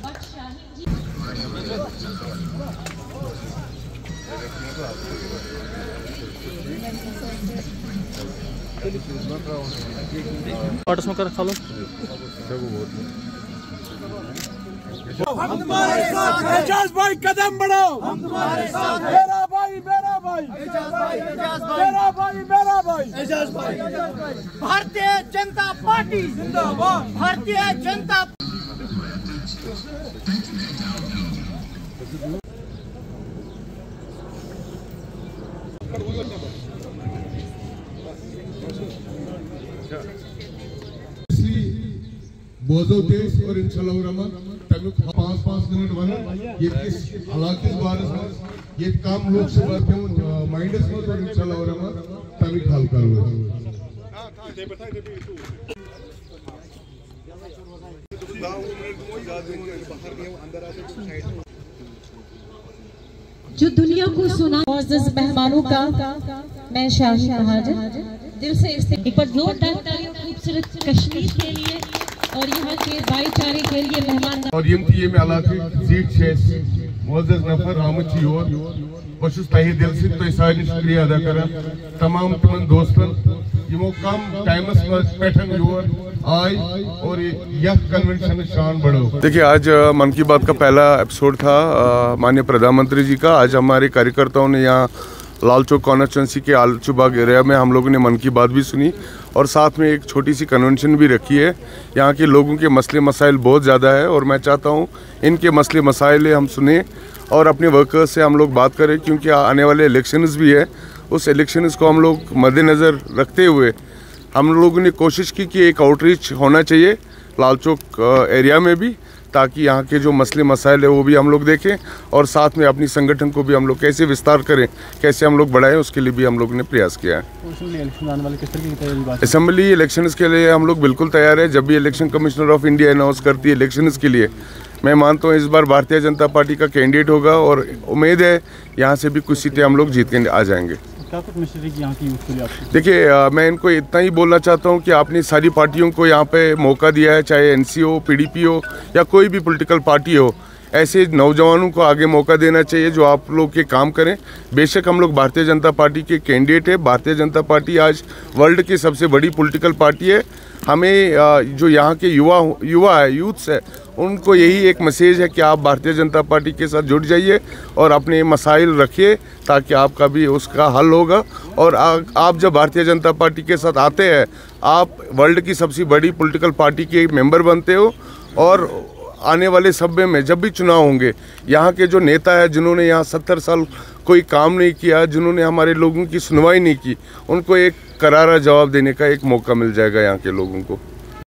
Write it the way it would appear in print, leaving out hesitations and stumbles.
में कर रखा लो। हम तुम्हारे साथ हैं। एजाज भाई कदम बढ़ाओ, हम तुम्हारे साथ हैं। मेरा भाई, मेरा भाई, एजाज भाई, एजाज भाई, मेरा भाई, मेरा भाई, एजाज भाई। भारतीय जनता पार्टी जिंदाबाद। भारतीय जनता बोझों और इंशाल्लाह पाँच मिनट बना हालांकि ये काम लोग से माइंडस जो दुनिया को सुना मेहमानों का मैं दिल से एक बार जोरदार तालियां खूबसूरत कश्मीर के लिए और यहाँ के भाईचारे के लिए मेहमान और में अलाफी सीट मोजज नफर आमद बहुत तहे दिल से सारे शुक्रिया अदा कर तमाम तुम दोस्तन यो कम टाइमस पे योर आए और कन्वेंशन शान बढ़ो। देखिए आज मन की बात का पहला एपिसोड था माननीय प्रधानमंत्री जी का। आज हमारे कार्यकर्ताओं ने यहाँ लाल चौक कॉन्स्टिट्यूंसी के आलचूबाग एरिया में हम लोगों ने मन की बात भी सुनी और साथ में एक छोटी सी कन्वेंशन भी रखी है। यहाँ के लोगों के मसले मसाइल बहुत ज़्यादा है और मैं चाहता हूँ इनके मसले मसाइल हम सुने और अपने वर्कर्स से हम लोग बात करें, क्योंकि आने वाले इलेक्शंस भी है। उस इलेक्शंस को हम लोग मद्देनज़र रखते हुए हम लोगों ने कोशिश की कि एक आउटरीच होना चाहिए लाल चौक एरिया में भी, ताकि यहाँ के जो मसले मसाइल है वो भी हम लोग देखें और साथ में अपनी संगठन को भी हम लोग कैसे विस्तार करें, कैसे हम लोग बढ़ाएं, उसके लिए भी हम लोग ने प्रयास किया है। असेंबली इलेक्शंस के लिए हम लोग बिल्कुल तैयार है। जब भी election commissioner of India announce करती है इलेक्शंस के लिए, मैं मानता हूँ इस बार भारतीय जनता पार्टी का कैंडिडेट होगा और उम्मीद है यहाँ से भी कुछ सीटें हम लोग जीत के आ जाएंगे। देखिए मैं इनको इतना ही बोलना चाहता हूँ कि आपने सारी पार्टियों को यहाँ पे मौका दिया है, चाहे एनसी हो, पीडीपी हो या कोई भी पॉलिटिकल पार्टी हो। ऐसे नौजवानों को आगे मौका देना चाहिए जो आप लोग के काम करें। बेशक हम लोग भारतीय जनता पार्टी के कैंडिडेट है। भारतीय जनता पार्टी आज वर्ल्ड की सबसे बड़ी पॉलिटिकल पार्टी है। हमें जो यहाँ के युवा है, यूथ्स है, उनको यही एक मैसेज है कि आप भारतीय जनता पार्टी के साथ जुड़ जाइए और अपने मसाइल रखिए, ताकि आपका भी उसका हल होगा। और आप जब भारतीय जनता पार्टी के साथ आते हैं, आप वर्ल्ड की सबसे बड़ी पॉलिटिकल पार्टी के मेंबर बनते हो। और आने वाले समय में जब भी चुनाव होंगे, यहाँ के जो नेता है जिन्होंने यहाँ 70 साल कोई काम नहीं किया, जिन्होंने हमारे लोगों की सुनवाई नहीं की, उनको एक करारा जवाब देने का एक मौका मिल जाएगा यहाँ के लोगों को।